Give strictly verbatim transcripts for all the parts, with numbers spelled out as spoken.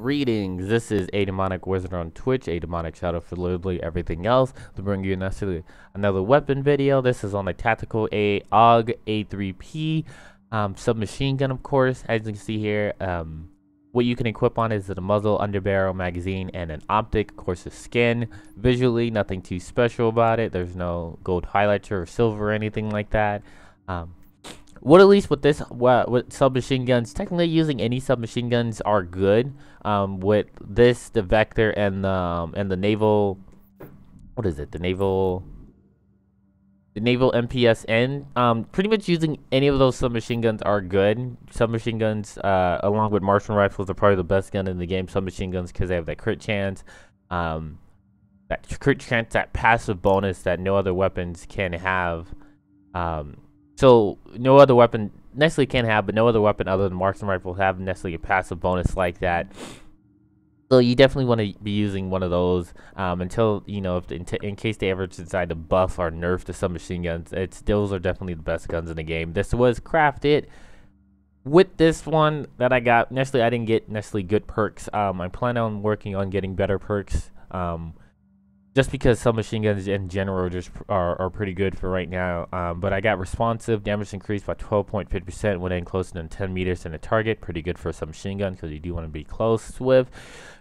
Greetings, this is A Demonic Wizard on Twitch, A Demonic Shadow for literally everything else, to bring you necessarily another weapon video. This is on the tactical A U G A three P um, submachine gun, of course. As you can see here, um, what you can equip on is the muzzle, underbarrel, magazine, and an optic. Of course, the skin. Visually, nothing too special about it. There's no gold highlighter or silver or anything like that. Um, What at least with this, what, with submachine guns, technically using any submachine guns are good. Um, with this, the Vector and the um, and the Naval, what is it? The Naval, the Naval M P S N. Um, pretty much using any of those submachine guns are good. Submachine guns, uh, along with Martian rifles, are probably the best gun in the game. Submachine guns because they have that crit chance, um, that crit chance, that passive bonus that no other weapons can have. Um. So no other weapon necessarily can have, but no other weapon other than marksman rifles have necessarily a passive bonus like that. So you definitely want to be using one of those um, until, you know, if, in, in case they ever decide to buff or nerf the submachine guns. It's those are definitely the best guns in the game. This was crafted with this one that I got. Necessarily, I didn't get necessarily good perks. Um, I plan on working on getting better perks. Um, Just because submachine guns in general just are, are pretty good for right now. Um, but I got responsive, damage increased by twelve point five percent when in closer than ten meters than a target. Pretty good for a submachine gun because you do want to be close. Swift,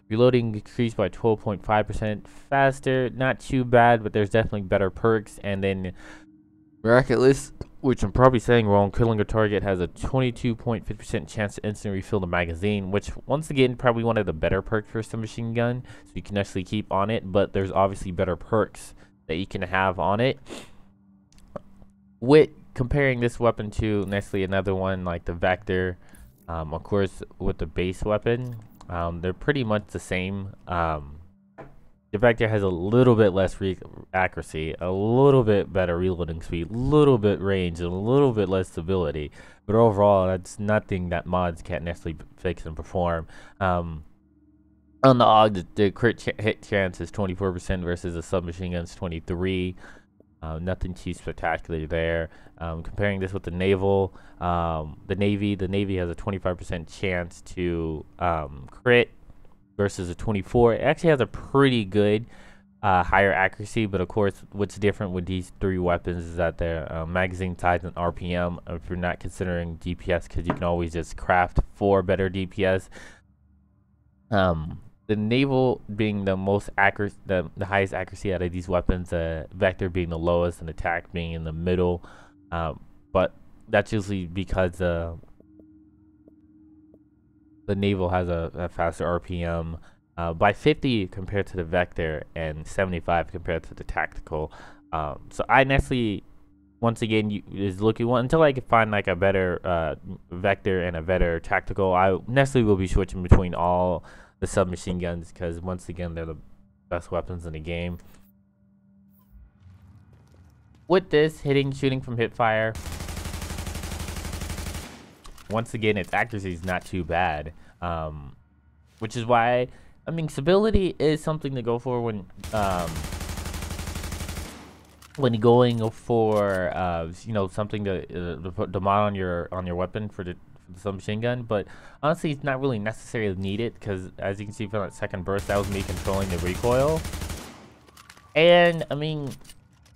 reloading increased by twelve point five percent faster. Not too bad, but there's definitely better perks. And then miraculous, which I'm probably saying wrong, killing a target has a twenty-two point five percent chance to instantly refill the magazine, which once again probably one of the better perks for a submachine gun, so you can actually keep on it, but there's obviously better perks that you can have on it. With comparing this weapon to necessarily another one like the Vector, um, of course with the base weapon, um, they're pretty much the same. Um, The Vector has a little bit less re accuracy, a little bit better reloading speed, a little bit range, and a little bit less stability. But overall, that's nothing that mods can't necessarily fix and perform. Um, on the A U G, the, the crit ch hit chance is twenty-four percent versus the submachine gun's twenty-three. Uh, nothing too spectacular there. Um, comparing this with the Naval, um, the Navy, the Navy has a twenty-five percent chance to um, crit. Versus a twenty-four, it actually has a pretty good uh, higher accuracy, but of course, what's different with these three weapons is that their uh, magazine size and R P M. If you're not considering D P S, because you can always just craft for better D P S. Um, the Naval being the most accurate, the, the highest accuracy out of these weapons, uh, Vector being the lowest, and Attack being in the middle. Um, but that's usually because uh, the Naval has a, a faster R P M uh, by fifty compared to the Vector and seventy-five compared to the Tactical. Um, so I necessarily, once again, you, is looking well, until I can find like a better uh, Vector and a better Tactical. I necessarily will be switching between all the submachine guns because once again they're the best weapons in the game. With this, hitting, shooting from hip fire. Once again, its accuracy is not too bad, um, which is why, I mean, stability is something to go for when um, when going for uh, you know, something to, uh, to put the mod on your on your weapon for the, for the submachine gun. But honestly, it's not really necessarily needed because, as you can see from that second burst, that was me controlling the recoil, and I mean,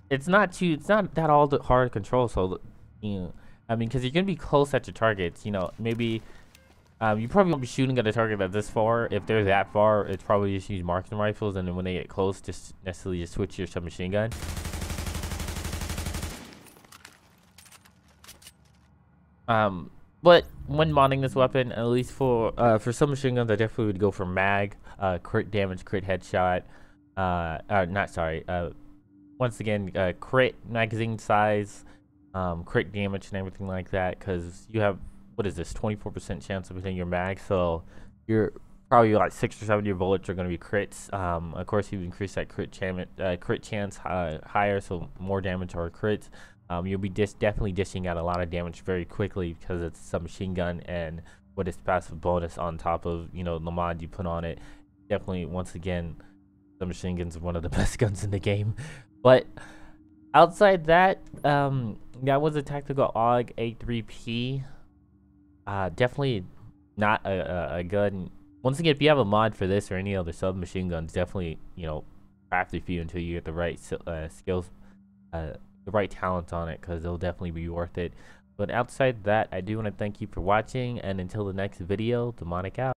it's not too it's not that all that hard to control. So you know. I mean, because you're going to be close at your targets, you know, maybe um, you probably won't be shooting at a target that's this far. If they're that far, it's probably just use marksman rifles, and then when they get close, just necessarily just switch your submachine gun. Um, but when modding this weapon, at least for uh, for submachine guns, I definitely would go for mag, uh, crit damage, crit headshot, uh, uh not sorry, uh, once again, uh, crit, magazine size, Um, crit damage and everything like that, because you have, what is this, twenty-four percent chance of hitting your mag, so you're probably like six or seven of your bullets are going to be crits. Um, of course, you increase that crit, cham uh, crit chance uh, higher, so more damage or crits. Um, you'll be dis definitely dishing out a lot of damage very quickly because it's a submachine gun, and with its passive bonus on top of, you know, the mod you put on it. Definitely, once again, submachine guns are one of the best guns in the game. But outside that, um, that was a tactical A U G A three P. Uh, definitely not a, a, a good Once again, if you have a mod for this or any other submachine guns, definitely, you know, craft a few until you get the right uh, skills, uh, the right talent on it, because it'll definitely be worth it. But outside that, I do want to thank you for watching, and until the next video, Demonic out.